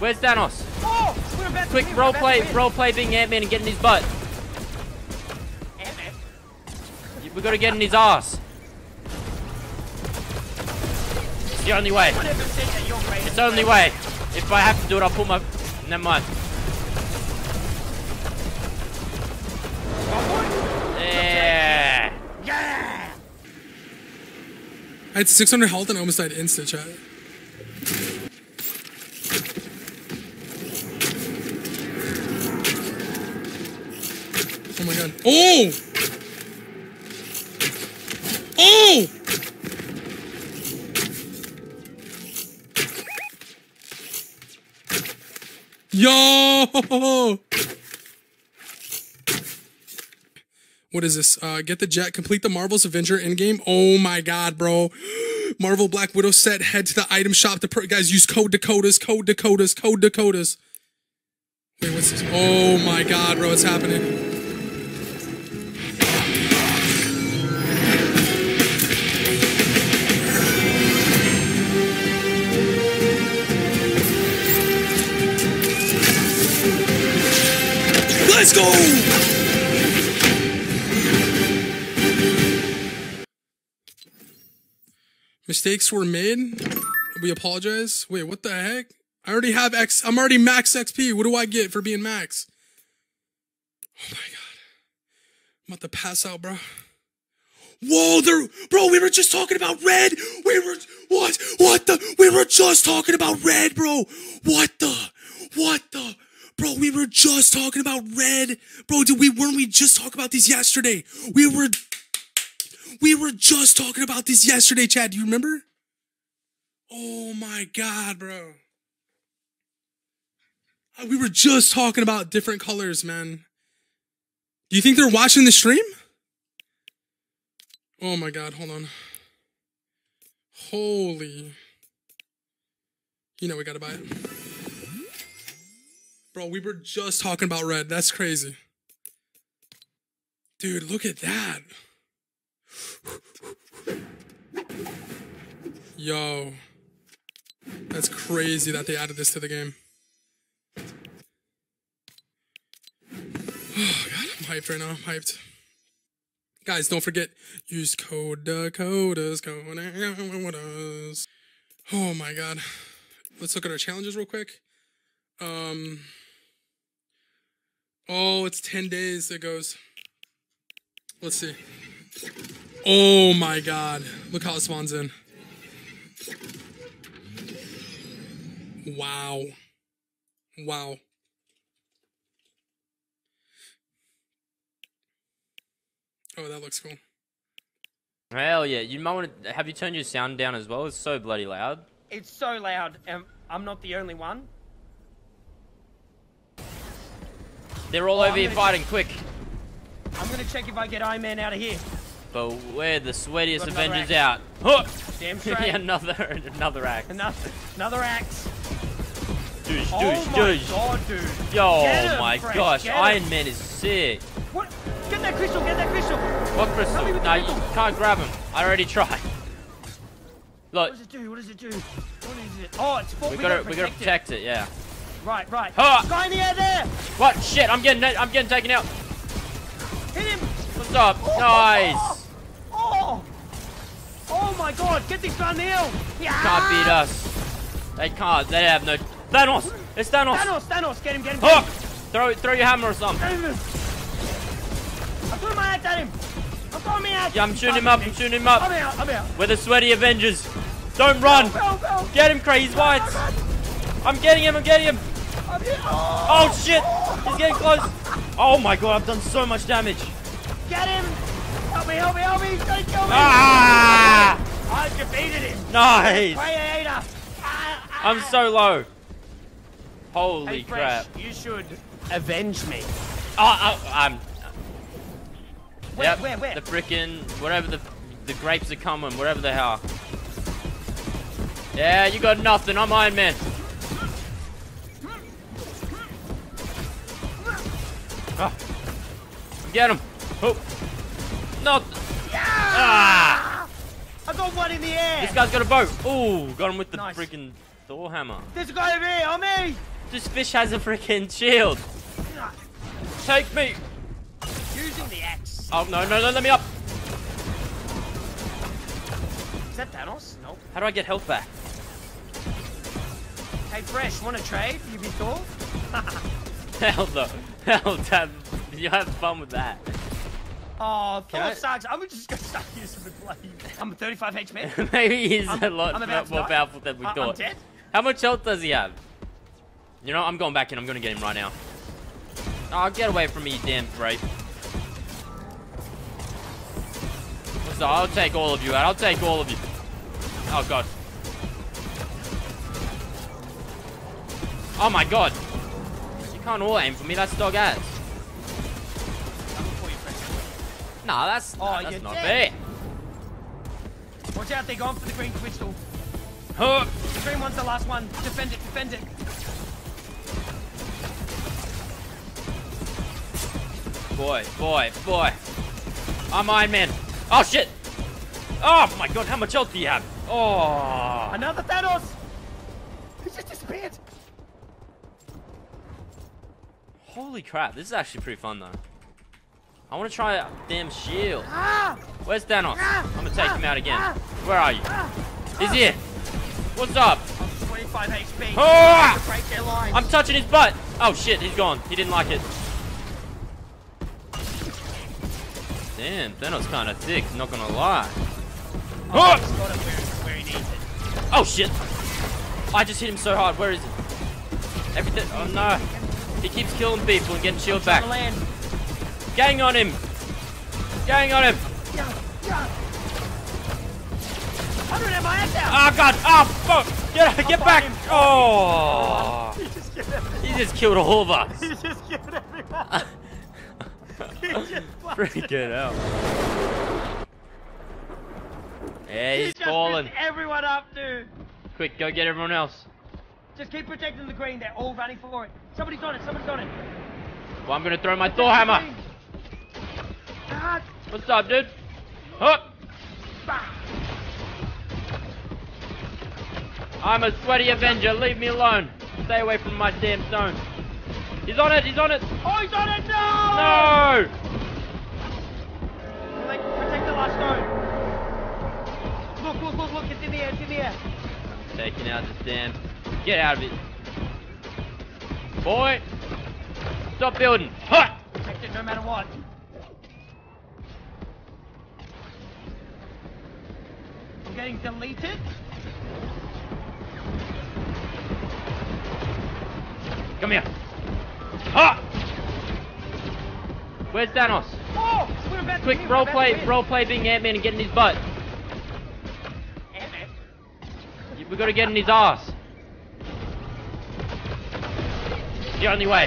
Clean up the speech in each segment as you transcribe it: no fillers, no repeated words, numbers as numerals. Where's Thanos? Oh, quick role play being Ant-Man and get in his butt. Ant-Man. We gotta get in his ass. It's the only way. It's the only way. If I have to do it, I'll pull my. Never mind. Yeah. Yeah. I had 600 health and I almost died insta chat. Oh my god. Oh! Oh! Yo! What is this? Get the jet, complete the Marvel's Avenger Endgame. Oh my god, bro. Marvel Black Widow set, head to the item shop to guys, use code Dakotas, code Dakotas, code Dakotas. Wait, what's this? Oh my god, bro, it's happening. Let's go! Mistakes were made. We apologize. Wait, what the heck? I already have X. I'm already max XP. What do I get for being max? Oh my god. I'm about to pass out, bro. Whoa, there, bro, we were just talking about red. We were, what the, we were just talking about red, bro. What the. Bro, we were just talking about red. Bro, dude, weren't we just talking about this yesterday? We were just talking about this yesterday, Chad. Do you remember? Oh my god, bro. We were just talking about different colors, man. Do you think they're watching the stream? Oh my god, hold on. Holy. You know we gotta buy it. Bro, we were just talking about red. That's crazy. Dude, look at that. Yo. That's crazy that they added this to the game. Oh, God, I'm hyped right now. I'm hyped. Guys, don't forget, use code Dakotas. Oh, my God. Let's look at our challenges real quick. Oh, it's 10 days, it goes. Let's see. Oh my god. Look how it spawns in. Wow. Wow. Oh, that looks cool. Hell yeah. You might want to... Have you turned your sound down as well? It's so bloody loud. It's so loud. I'm not the only one. They're all over here fighting, quick. I'm gonna check if I get Iron Man out of here. But we're the sweatiest Avengers out. Huh! Damn straight. Yeah, another axe. Another axe. Douche, douche, douche. Oh my god, dude. Yo, my gosh, Iron Man is sick. What? Get that crystal, get that crystal. What crystal? No, you can't grab him. I already tried. Look. What does it do? What does it do? What is it? Oh, it's for we gotta protect it, yeah. Right, right. Huh. Guy in the air there! What? Shit, I'm getting taken out. Hit him! What's up? Oh, nice! Oh. Oh my god, get this guy in the hill! Yeah. Can't beat us. They can't, they have no... Thanos! It's Thanos! Thanos, Thanos, get him, get him! Get him. Throw your hammer or something. I'm throwing my axe at him! I'm throwing my axe! Yeah, I'm shooting him up, I'm shooting him up. I'm out, I'm out. We're the sweaty Avengers. Don't run! Go. Get him, crazy whites! I'm getting him, I'm getting him! Oh shit! He's getting close! Oh my god, I've done so much damage! Get him! Help me, help me, help me! He's gonna kill me! Ah! I defeated him! Nice! I'm so low! Holy crap! Fresh, you should avenge me! Where? The frickin' whatever the grapes are coming, whatever the hell. Yeah, you got nothing, I'm Iron Man! Oh. Get him! Oh. No! Yeah! Ah! I got one in the air! This guy's got a bow! Ooh, got him with the nice. Freaking Thor hammer. There's a guy over here on me. This fish has a freaking shield. Take me. Using the axe. Oh no no no! Let me up. Is that Thanos? Nope. How do I get health back? Hey Fresh, want to trade? You be Thor? Hell no. Hell damn. You have fun with that. Oh, Thor sucks. I'm just going to start using the blade. I'm a 35 HP. Maybe he's a lot more powerful than we thought. I'm dead? How much health does he have? You know, I'm going back in. I'm going to get him right now. Oh, get away from me, you damn grape. So I'll take all of you out. I'll take all of you. Oh, God. Oh, my God. You can't all aim for me. That's dog ass. Nah, that's, that's not fair. Watch out, they're going for the green crystal. Huh. The green one's the last one. Defend it, defend it. Boy, boy, boy. I'm Iron Man. Oh, shit. Oh, my God, how much health do you have? Oh. Another Thanos. He just disappeared. Holy crap, this is actually pretty fun, though. I want to try a damn shield. Where's Thanos? I'm going to take him out again. Where are you? He's here. What's up? I'm 25 HP. Oh! Break their lines. I'm touching his butt. Oh, shit. He's gone. He didn't like it. Damn, Thanos kind of thick. Not going to lie. Oh! Oh, shit. I just hit him so hard. Where is he? Everything. Oh, no. He keeps killing people and getting shield back. Gang on him! Gang on him! I don't have my ass out! Oh god! Oh fuck! Get back! Oh! He just killed all of us! He just killed everyone! Freaking hell! Yeah, he's falling! He just messed everyone up, dude! Quick, go get everyone else! Just keep protecting the green, they're all running for it! Somebody's on it, somebody's on it! Well, I'm gonna throw my Thor hammer! What's up, dude? Huh. I'm a sweaty Avenger. Leave me alone. Stay away from my damn zone. He's on it. He's on it. Oh, he's on it. No. No. Protect the last stone. Look, look, look, look. It's in the air. It's in the air. Taking out this damn. Get out of it. Boy. Stop building. Huh. Protect it no matter what. I'm getting deleted. Come here. Ha! Where's Thanos? Oh, we're about quick role play being Ant-Man and getting his butt. Ant-Man? We gotta get in his ass. The only way.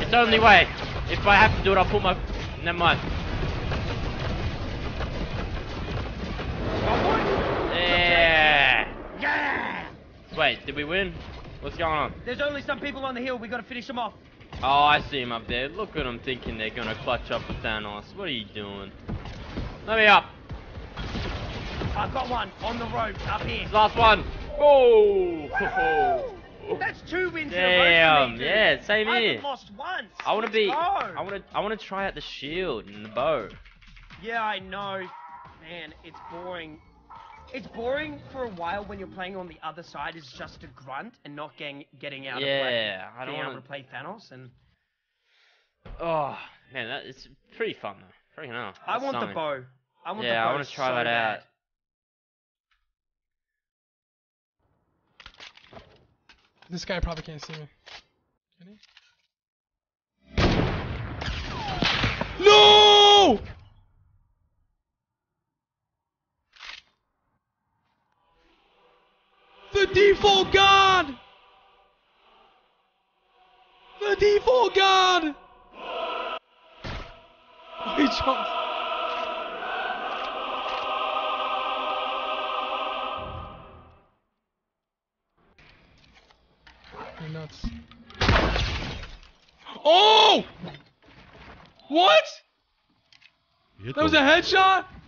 It's the only way. If I have to do it, I'll pull my. Never mind. Wait, did we win? What's going on? There's only some people on the hill. We gotta finish them off. Oh, I see him up there. Look at them thinking they're gonna clutch up with Thanos. What are you doing? Let me up. I've got one on the rope up here. Last one. Oh. That's 2 wins in a row. Damn. Yeah. Same here. I haven't lost once. I wanna be. I wanna try out the shield and the bow. Yeah, I know. Man, it's boring. It's boring for a while when you're playing on the other side is just a grunt and not getting out of play. Yeah, I don't want to play Thanos and. Oh man, that it's pretty fun though. Freaking hell. I want the bow. I want the bow. Yeah, I want to try that out. This guy probably can't see me. Can he? No! The default god! The default god! He jumped. You're nuts. Oh! What? That was a headshot?